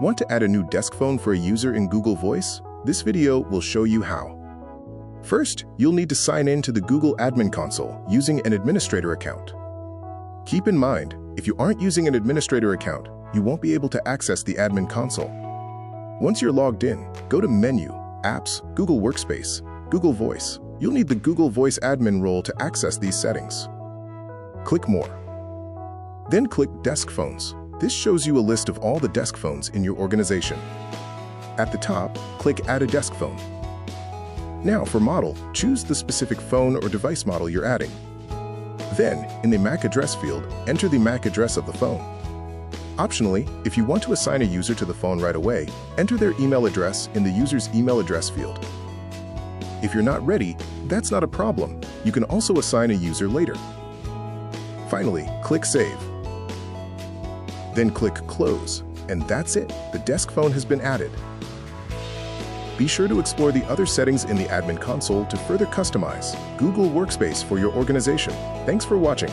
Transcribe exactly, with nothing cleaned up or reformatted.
Want to add a new desk phone for a user in Google Voice? This video will show you how. First, you'll need to sign in to the Google Admin Console using an administrator account. Keep in mind, if you aren't using an administrator account, you won't be able to access the Admin Console. Once you're logged in, go to Menu, Apps, Google Workspace, Google Voice. You'll need the Google Voice admin role to access these settings. Click More. Then click Desk Phones. This shows you a list of all the desk phones in your organization. At the top, click Add a Desk Phone. Now for Model, choose the specific phone or device model you're adding. Then, in the M A C address field, enter the M A C address of the phone. Optionally, if you want to assign a user to the phone right away, enter their email address in the user's email address field. If you're not ready, that's not a problem. You can also assign a user later. Finally, click Save. Then click Close, and that's it. The desk phone has been added. Be sure to explore the other settings in the Admin Console to further customize Google Workspace for your organization. Thanks for watching.